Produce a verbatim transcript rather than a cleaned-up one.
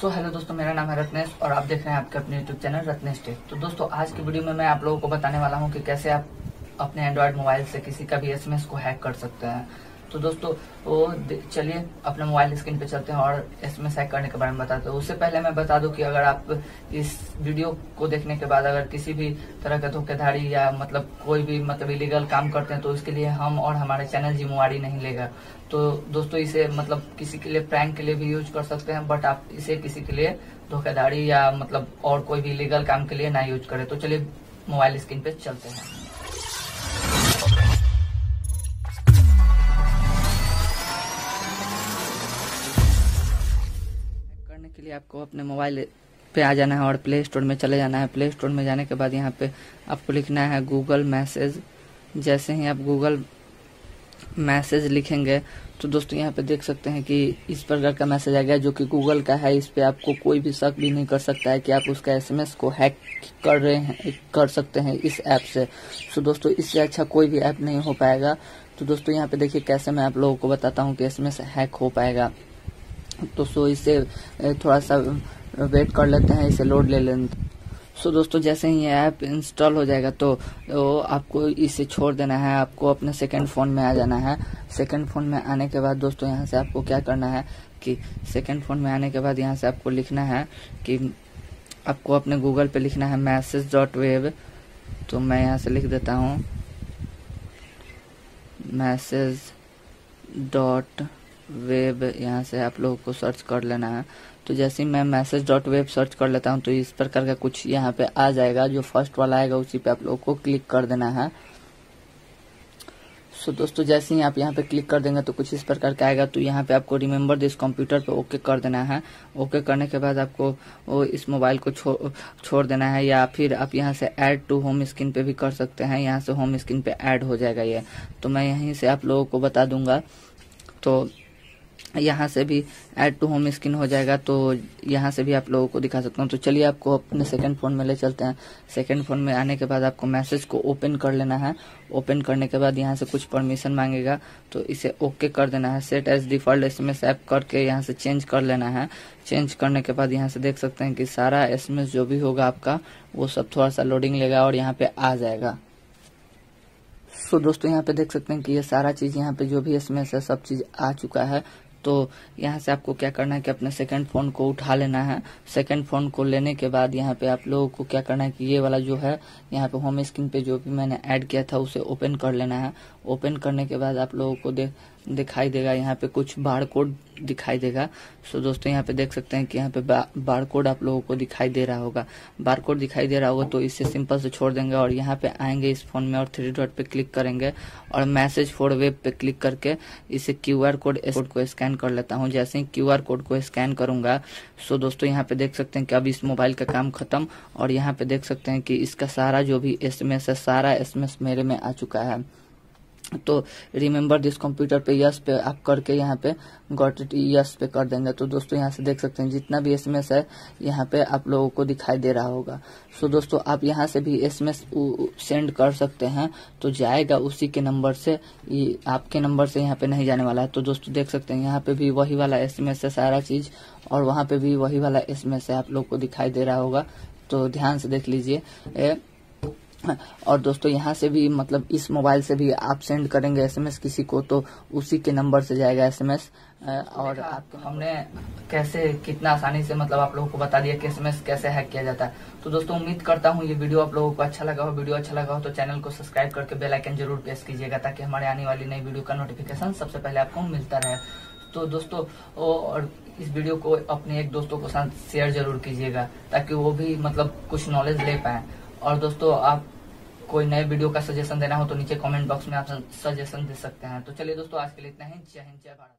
So hello दोस्तों, मेरा नाम है रत्नेश और आप देख रहे हैं आपके अपने YouTube चैनल रत्नेश टेक। तो दोस्तों आज की वीडियो में मैं आप लोगों को बताने वाला हूं कि कैसे आप अपने एंड्रॉयड मोबाइल से किसी का भी एसएमएस को हैक कर सकते हैं। तो दोस्तों वो चलिए अपने मोबाइल स्क्रीन पे चलते हैं और एसएमएस हैक करने के बारे में बताते हैं। उससे पहले मैं बता दूं कि अगर आप इस वीडियो को देखने के बाद अगर किसी भी तरह का धोखेधारी या मतलब कोई भी मतलब इलीगल काम करते हैं तो इसके लिए हम और हमारे चैनल जिम्मेवारी नहीं लेगा। तो दोस्तों इसे मतलब किसी के लिए प्रैंक के लिए भी यूज कर सकते हैं, बट आप इसे किसी के लिए धोखेधारी या मतलब और कोई भी इलीगल काम के लिए ना यूज करें। तो चलिए मोबाइल स्क्रीन पे चलते हैं। के लिए आपको अपने मोबाइल पे आ जाना है और प्ले स्टोर में चले जाना है। प्ले स्टोर में जाने के बाद यहाँ पे आपको लिखना है गूगल मैसेज। जैसे ही आप गूगल मैसेज लिखेंगे तो दोस्तों यहाँ पे देख सकते हैं कि इस प्रकार का मैसेज आ गया जो कि गूगल का है। इस पे आपको कोई भी शक भी नहीं कर सकता है कि आप उसका एसएमएस को हैक कर रहे हैं कर सकते हैं इस ऐप से। तो दोस्तों इससे अच्छा कोई भी ऐप नहीं हो पाएगा। तो दोस्तों यहाँ पे देखिए कैसे मैं आप लोगों को बताता हूँ कि एसएमएस हैक हो पाएगा। तो सो इसे थोड़ा सा वेट कर लेते हैं, इसे लोड ले लेते हैं। सो दोस्तों जैसे ही ये ऐप इंस्टॉल हो जाएगा तो वो आपको इसे छोड़ देना है। आपको अपने सेकंड फ़ोन में आ जाना है। सेकंड फ़ोन में आने के बाद दोस्तों यहाँ से आपको क्या करना है कि सेकंड फ़ोन में आने के बाद यहाँ से आपको लिखना है कि आपको अपने गूगल पे लिखना है मैसेज डॉट वेब। तो मैं यहाँ से लिख देता हूँ मैसेज डॉट वेब। यहाँ से आप लोगों को सर्च कर लेना है। तो जैसे ही मैं मैसेज डॉट वेब सर्च कर लेता हूँ तो इस प्रकार का कुछ यहाँ पे आ जाएगा। जो फर्स्ट वाला आएगा उसी पे आप लोगों को क्लिक कर देना है। सो दोस्तों जैसे ही आप यहाँ पे क्लिक कर देंगे तो कुछ इस प्रकार का आएगा। तो यहाँ पे आपको रिमेम्बर दिस कंप्यूटर पे ओके कर देना है। ओके करने के बाद आपको वो इस मोबाइल को छो, छोड़ देना है, या फिर आप यहाँ से ऐड टू होम स्क्रीन पे भी कर सकते हैं। यहाँ से होम स्क्रीन पे ऐड हो जाएगा ये। तो मैं यहीं से आप लोगों को बता दूंगा। तो यहाँ से भी ऐड टू होम स्क्रीन हो जाएगा, तो यहाँ से भी आप लोगों को दिखा सकता हूँ। तो चलिए आपको अपने सेकंड फ़ोन में ले चलते हैं। सेकंड फ़ोन में आने के बाद आपको मैसेज को ओपन कर लेना है। ओपन करने के बाद यहाँ से कुछ परमिशन मांगेगा तो इसे ओके कर देना है। Set as default SMS app करके यहाँ से चेंज कर लेना है। चेंज करने के बाद यहाँ से देख सकते हैं कि सारा एसएमएस जो भी होगा आपका वो सब थोड़ा सा लोडिंग लेगा और यहाँ पर आ जाएगा। सो so, दोस्तों यहाँ पे देख सकते हैं कि ये सारा चीज़ यहाँ पे जो भी एसएमएस है सब चीज़ आ चुका है। तो यहाँ से आपको क्या करना है कि अपने सेकंड फ़ोन को उठा लेना है। सेकंड फ़ोन को लेने के बाद यहाँ पे आप लोगों को क्या करना है कि ये वाला जो है यहाँ पे होम स्क्रीन पे जो भी मैंने ऐड किया था उसे ओपन कर लेना है। ओपन करने के बाद आप लोगों को दे, दिखाई देगा यहाँ पे कुछ बार कोड दिखाई देगा। सो दोस्तों यहाँ पे देख सकते हैं कि यहाँ पे बा, बार कोड आप लोगों को दिखाई दे रहा होगा। बार कोड दिखाई दे रहा होगा तो इसे सिंपल से छोड़ देंगे और यहाँ पे आएंगे इस फोन में और थ्री डॉट पे क्लिक करेंगे और मैसेज फॉर वेब पे क्लिक करके इसे क्यू आर कोड को स्कैन कर लेता हूँ। जैसे ही क्यू आर कोड को स्कैन करूंगा सो दोस्तों यहाँ पे देख सकते हैं कि अब इस मोबाइल का काम खत्म। और यहाँ पे देख सकते हैं कि इसका सारा जो भी एस एम एस है सारा एस एम एस मेरे में आ चुका है। तो रिमेम्बर दिस कंप्यूटर पे यस पे आप करके यहाँ पे गॉट इट यस पे कर देंगे। तो दोस्तों यहाँ से देख सकते हैं जितना भी एसएमएस है यहाँ पे आप लोगों को दिखाई दे रहा होगा। सो दोस्तों आप यहाँ से भी एसएमएस सेंड कर सकते हैं तो जाएगा उसी के नंबर से, आपके नंबर से यहाँ पे नहीं जाने वाला है। तो दोस्तों देख सकते हैं यहाँ पे भी वही वाला एसएमएस है सारा चीज और वहाँ पे भी वही वाला एसएमएस है आप लोग को दिखाई दे रहा होगा। तो ध्यान से देख लीजिए। और दोस्तों यहाँ से भी मतलब इस मोबाइल से भी आप सेंड करेंगे एसएमएस किसी को तो उसी के नंबर से जाएगा एसएमएस। और आपको हमने कैसे कितना आसानी से मतलब आप लोगों को बता दिया कि एसएमएस कैसे हैक किया जाता है। तो दोस्तों उम्मीद करता हूँ ये वीडियो आप लोगों को अच्छा लगा हो। वीडियो अच्छा लगा हो तो चैनल को सब्सक्राइब करके बेल आइकन जरूर प्रेस कीजिएगा ताकि हमारे आने वाली नई वीडियो का नोटिफिकेशन सबसे पहले आपको मिलता रहे। तो दोस्तों और इस वीडियो को अपने एक दोस्तों के साथ शेयर जरूर कीजिएगा ताकि वो भी मतलब कुछ नॉलेज ले पाए। और दोस्तों आप कोई नए वीडियो का सजेशन देना हो तो नीचे कमेंट बॉक्स में आप सजेशन दे सकते हैं। तो चलिए दोस्तों आज के लिए इतना ही। जय हिंद, जय भारत।